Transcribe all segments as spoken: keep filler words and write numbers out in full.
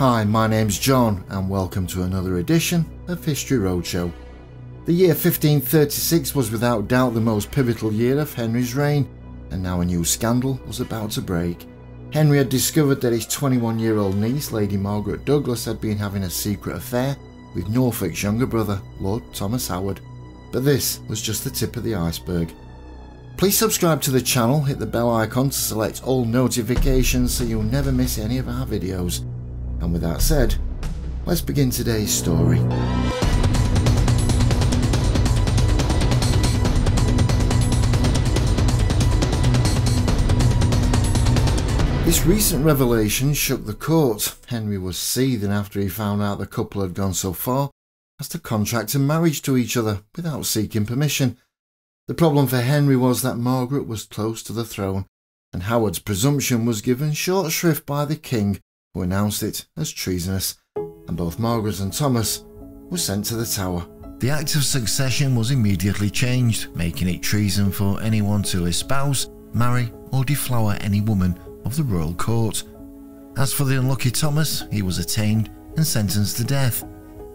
Hi, my name's John and welcome to another edition of History Roadshow. The year fifteen thirty-six was without doubt the most pivotal year of Henry's reign, and now a new scandal was about to break. Henry had discovered that his twenty-one-year-old niece, Lady Margaret Douglas, had been having a secret affair with Norfolk's younger brother, Lord Thomas Howard. But this was just the tip of the iceberg. Please subscribe to the channel, hit the bell icon to select all notifications so you'll never miss any of our videos. And with that said, let's begin today's story. This recent revelation shook the court. Henry was seething after he found out the couple had gone so far as to contract a marriage to each other without seeking permission. The problem for Henry was that Margaret was close to the throne, and Howard's presumption was given short shrift by the king, who announced it as treasonous, and both Margaret and Thomas were sent to the Tower. The Act of Succession was immediately changed, making it treason for anyone to espouse, marry or deflower any woman of the royal court. As for the unlucky Thomas, he was attainted and sentenced to death.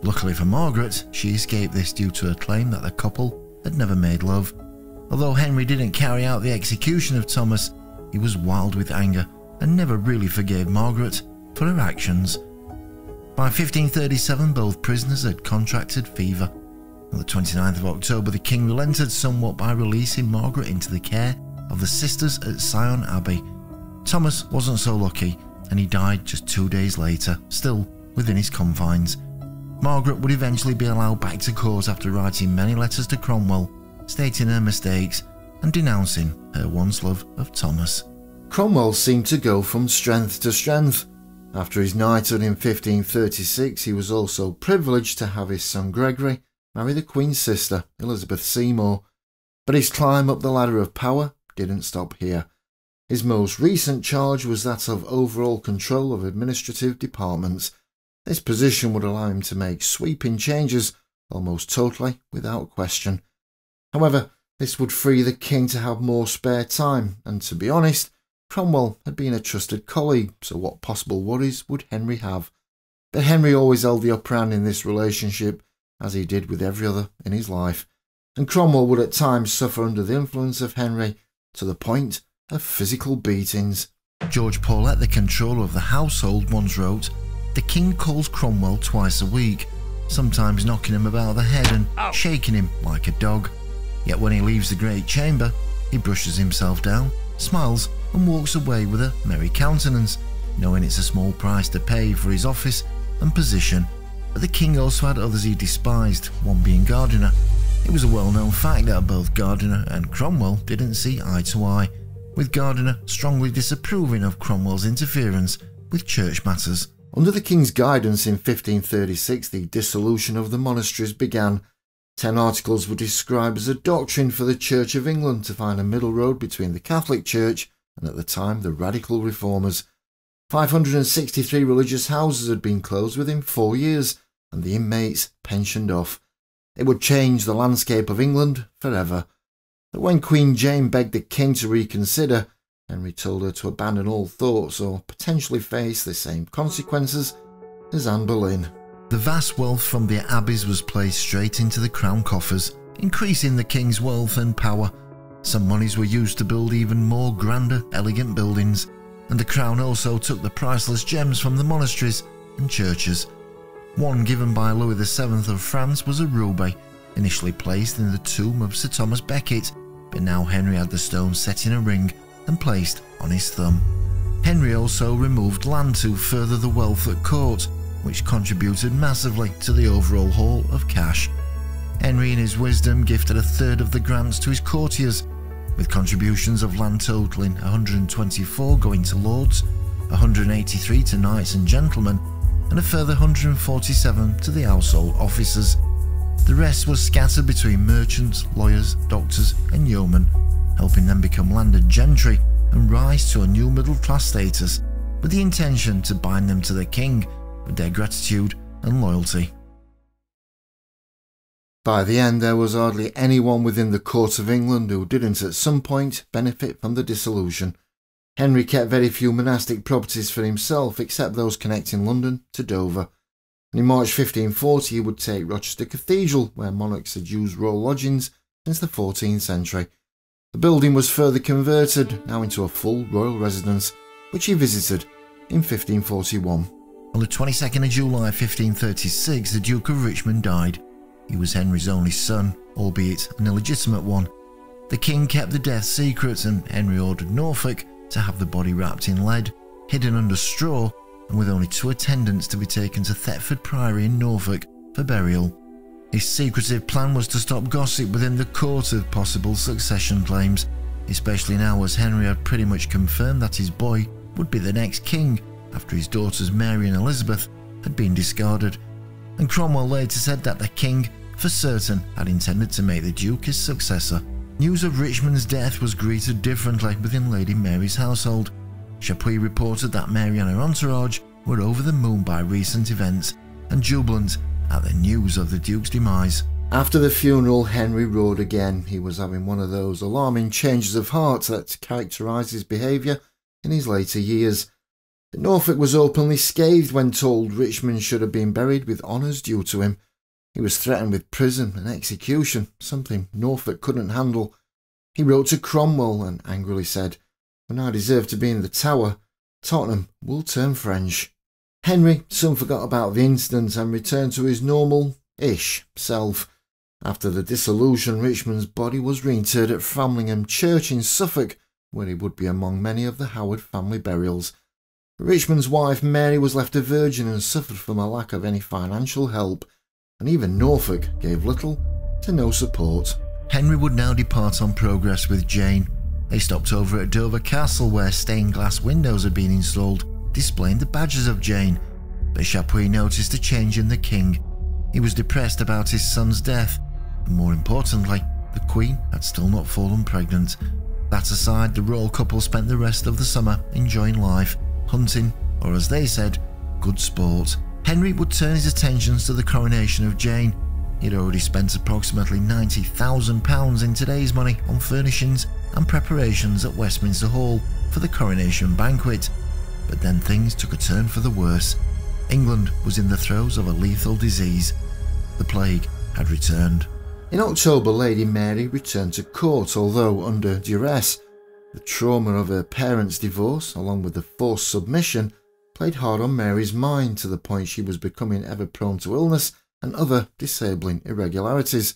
Luckily for Margaret, she escaped this due to a claim that the couple had never made love. Although Henry didn't carry out the execution of Thomas, he was wild with anger and never really forgave Margaret for her actions. By fifteen thirty-seven, both prisoners had contracted fever. On the twenty-ninth of October, the king relented somewhat by releasing Margaret into the care of the sisters at Sion Abbey. Thomas wasn't so lucky, and he died just two days later, still within his confines. Margaret would eventually be allowed back to court after writing many letters to Cromwell, stating her mistakes and denouncing her once love of Thomas. Cromwell seemed to go from strength to strength. After his knighthood in fifteen thirty-six, he was also privileged to have his son Gregory marry the Queen's sister, Elizabeth Seymour. But his climb up the ladder of power didn't stop here. His most recent charge was that of overall control of administrative departments. This position would allow him to make sweeping changes almost totally without question. However, this would free the king to have more spare time, and to be honest, Cromwell had been a trusted colleague, so what possible worries would Henry have? But Henry always held the upper hand in this relationship, as he did with every other in his life, and Cromwell would at times suffer under the influence of Henry to the point of physical beatings. George Paulette, the controller of the household, once wrote, "The king calls Cromwell twice a week, sometimes knocking him about the head and Ow. shaking him like a dog. Yet when he leaves the great chamber, he brushes himself down, smiles and walks away with a merry countenance, knowing it's a small price to pay for his office and position." But the king also had others he despised, one being Gardiner. It was a well-known fact that both Gardiner and Cromwell didn't see eye to eye, with Gardiner strongly disapproving of Cromwell's interference with church matters. Under the king's guidance in fifteen thirty-six, the dissolution of the monasteries began. Ten articles were described as a doctrine for the Church of England to find a middle road between the Catholic Church and, at the time, the Radical Reformers. five hundred sixty-three religious houses had been closed within four years, and the inmates pensioned off. It would change the landscape of England forever. But when Queen Jane begged the king to reconsider, Henry told her to abandon all thoughts or potentially face the same consequences as Anne Boleyn. The vast wealth from the abbeys was placed straight into the crown coffers, increasing the king's wealth and power. Some monies were used to build even more grander, elegant buildings, and the crown also took the priceless gems from the monasteries and churches. One given by Louis the seventh of France was a roubaix, initially placed in the tomb of Sir Thomas Becket, but now Henry had the stone set in a ring and placed on his thumb. Henry also removed land to further the wealth at court, which contributed massively to the overall haul of cash. Henry, in his wisdom, gifted a third of the grants to his courtiers, with contributions of land totaling one hundred twenty-four going to lords, one hundred eighty-three to knights and gentlemen, and a further one hundred forty-seven to the household officers. The rest was scattered between merchants, lawyers, doctors and yeomen, helping them become landed gentry and rise to a new middle-class status, with the intention to bind them to the king with their gratitude and loyalty. By the end, there was hardly anyone within the court of England who didn't at some point benefit from the dissolution. Henry kept very few monastic properties for himself except those connecting London to Dover, and in March fifteen forty he would take Rochester Cathedral, where monarchs had used royal lodgings since the fourteenth century. The building was further converted, now into a full royal residence, which he visited in fifteen forty-one. On the twenty-second of July fifteen thirty-six, the Duke of Richmond died. He was Henry's only son, albeit an illegitimate one. The king kept the death secret, and Henry ordered Norfolk to have the body wrapped in lead, hidden under straw, and with only two attendants to be taken to Thetford Priory in Norfolk for burial. His secretive plan was to stop gossip within the court of possible succession claims, especially now as Henry had pretty much confirmed that his boy would be the next king after his daughters Mary and Elizabeth had been discarded, and Cromwell later said that the king for certain had intended to make the Duke his successor. News of Richmond's death was greeted differently within Lady Mary's household. Chapuis reported that Mary and her entourage were over the moon by recent events and jubilant at the news of the Duke's demise. After the funeral, Henry roared again. He was having one of those alarming changes of heart that characterised his behaviour in his later years. But Norfolk was openly scathed when told Richmond should have been buried with honours due to him. He was threatened with prison and execution, something Norfolk couldn't handle. He wrote to Cromwell and angrily said, "When I deserve to be in the Tower, Tottenham will turn French." Henry soon forgot about the incident and returned to his normal-ish self. After the dissolution, Richmond's body was reinterred at Framlingham Church in Suffolk, where he would be among many of the Howard family burials. Richmond's wife Mary was left a virgin and suffered from a lack of any financial help, and even Norfolk gave little to no support. Henry would now depart on progress with Jane. They stopped over at Dover Castle, where stained glass windows had been installed, displaying the badges of Jane, but Chapuis noticed a change in the king. He was depressed about his son's death, and more importantly, the Queen had still not fallen pregnant. That aside, the royal couple spent the rest of the summer enjoying life, hunting, or as they said, good sport. Henry would turn his attentions to the coronation of Jane. He had already spent approximately ninety thousand pounds in today's money on furnishings and preparations at Westminster Hall for the coronation banquet. But then things took a turn for the worse. England was in the throes of a lethal disease. The plague had returned. In October, Lady Mary returned to court, although under duress. The trauma of her parents' divorce, along with the forced submission, played hard on Mary's mind, to the point she was becoming ever prone to illness and other disabling irregularities.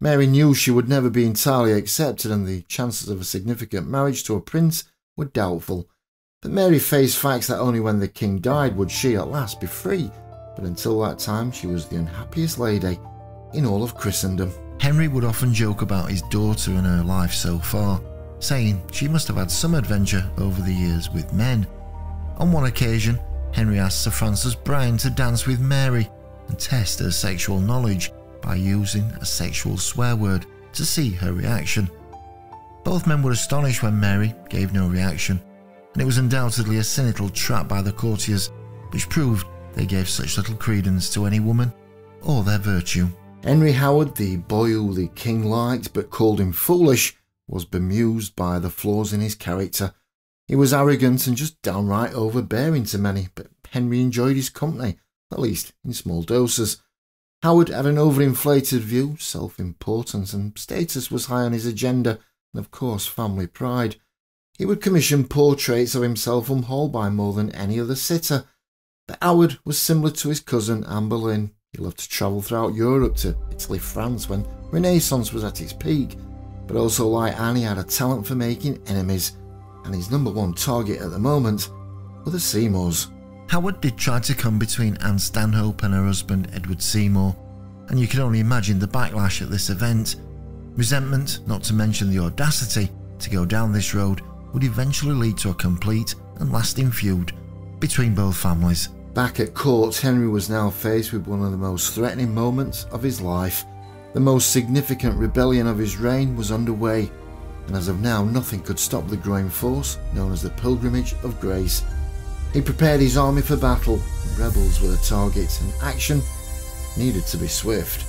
Mary knew she would never be entirely accepted, and the chances of a significant marriage to a prince were doubtful. But Mary faced facts that only when the king died would she at last be free, but until that time she was the unhappiest lady in all of Christendom. Henry would often joke about his daughter and her life so far, saying she must have had some adventure over the years with men. On one occasion, Henry asked Sir Francis Bryan to dance with Mary and test her sexual knowledge by using a sexual swear word to see her reaction. Both men were astonished when Mary gave no reaction, and it was undoubtedly a cynical trap by the courtiers, which proved they gave such little credence to any woman or their virtue. Henry Howard, the boy who the king liked but called him foolish, was bemused by the flaws in his character. He was arrogant and just downright overbearing to many, but Henry enjoyed his company, at least in small doses. Howard had an overinflated view, self-importance and status was high on his agenda, and of course family pride. He would commission portraits of himself from Holbein more than any other sitter, but Howard was similar to his cousin Anne Boleyn. He loved to travel throughout Europe to Italy, France, when Renaissance was at its peak, but also like Anne, he had a talent for making enemies, and his number one target at the moment were the Seymours. Howard did try to come between Anne Stanhope and her husband Edward Seymour, and you can only imagine the backlash at this event. Resentment, not to mention the audacity to go down this road, would eventually lead to a complete and lasting feud between both families. Back at court, Henry was now faced with one of the most threatening moments of his life. The most significant rebellion of his reign was underway, and as of now nothing could stop the growing force known as the Pilgrimage of Grace. He prepared his army for battle, and rebels were the targets, and action needed to be swift.